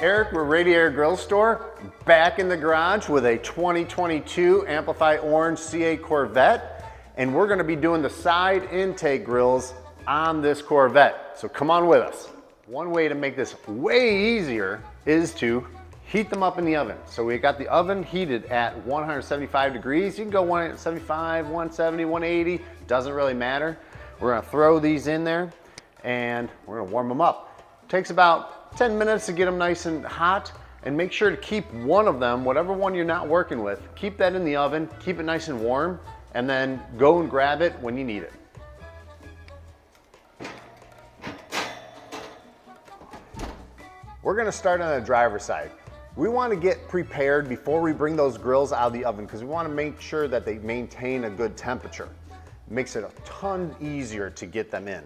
Eric with Radiator Grille Store, back in the garage with a 2022 Amplify Orange CA Corvette, and we're going to be doing the side intake grills on this Corvette, so come on with us. One way to make this way easier is to heat them up in the oven. So we got the oven heated at 175 degrees. You can go 175, 170, 180, doesn't really matter. We're going to throw these in there and we're going to warm them up. It takes about 10 minutes to get them nice and hot, and make sure to keep one of them, whatever one you're not working with, keep that in the oven, keep it nice and warm, and then go and grab it when you need it. We're gonna start on the driver's side. We wanna get prepared before we bring those grills out of the oven because we wanna make sure that they maintain a good temperature. It makes it a ton easier to get them in.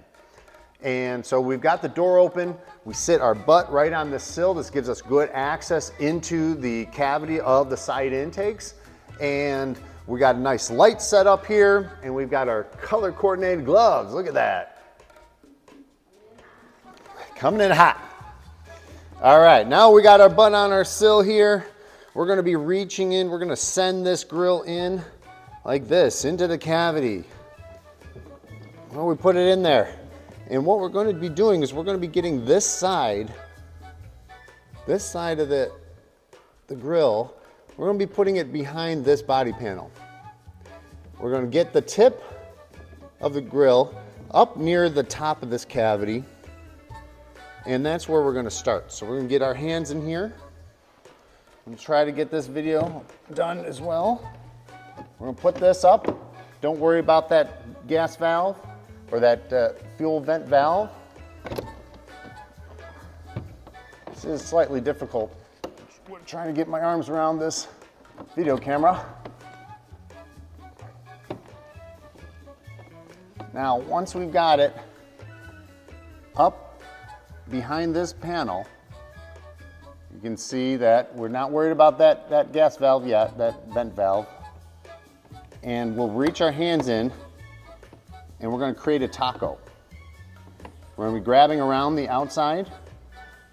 And so we've got the door open, we sit our butt right on the sill. This gives us good access into the cavity of the side intakes. And we got a nice light set up here, and we've got our color coordinated gloves. Look at that. Coming in hot. All right, now we got our butt on our sill here. We're gonna be reaching in, we're gonna send this grill in like this, into the cavity. Well, we put it in there. And what we're going to be doing is we're going to be getting this side of the grill, we're going to be putting it behind this body panel. We're going to get the tip of the grill up near the top of this cavity, and that's where we're going to start. So we're going to get our hands in here. I'm going to try to get this video done as well. We're going to put this up. Don't worry about that gas valve or that fuel vent valve. This is slightly difficult. I'm trying to get my arms around this video camera. Now, once we've got it up behind this panel, you can see that we're not worried about that gas valve yet, that vent valve. And we'll reach our hands in, and we're going to create a taco. We're going to be grabbing around the outside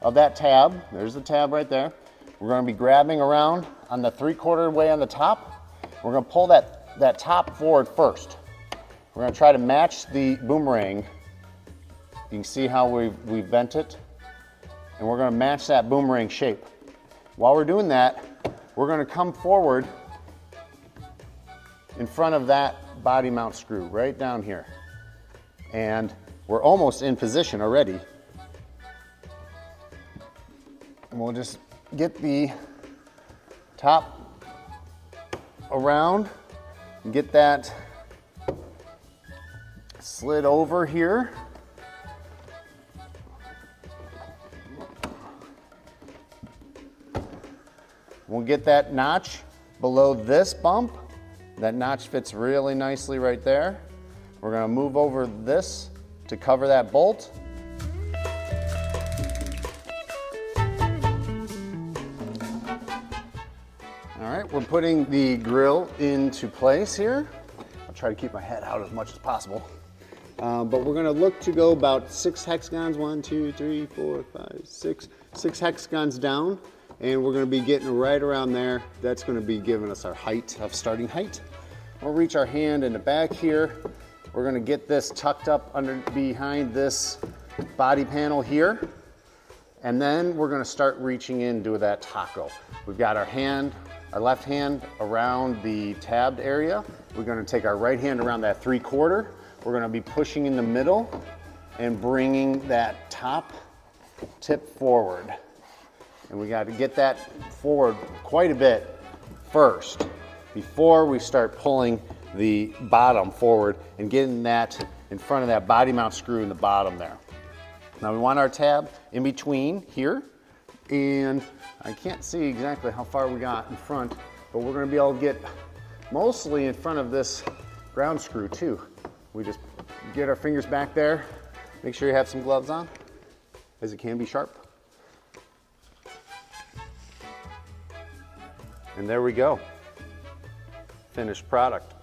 of that tab. There's the tab right there. We're going to be grabbing around on the 3/4 way on the top. We're going to pull that top forward first. We're going to try to match the boomerang. You can see how we've bent it. And we're going to match that boomerang shape. While we're doing that, we're going to come forward in front of that body mount screw right down here. And we're almost in position already. And we'll just get the top around and get that slid over here. We'll get that notch below this bump. That notch fits really nicely right there. We're gonna move over this to cover that bolt. All right, we're putting the grill into place here. I'll try to keep my head out as much as possible. But we're gonna look to go about 6 hexagons, 6 hexagons down. And we're gonna be getting right around there. That's gonna be giving us our height of starting height. We'll reach our hand in the back here. We're gonna get this tucked up under behind this body panel here. And then we're gonna start reaching into that taco. We've got our hand, our left hand around the tabbed area. We're gonna take our right hand around that 3/4. We're gonna be pushing in the middle and bringing that top tip forward. And we got to get that forward quite a bit first before we start pulling the bottom forward and getting that in front of that body mount screw in the bottom there. Now we want our tab in between here, and I can't see exactly how far we got in front, but we're going to be able to get mostly in front of this ground screw too. We just get our fingers back there, make sure you have some gloves on, as it can be sharp. And there we go, finished product.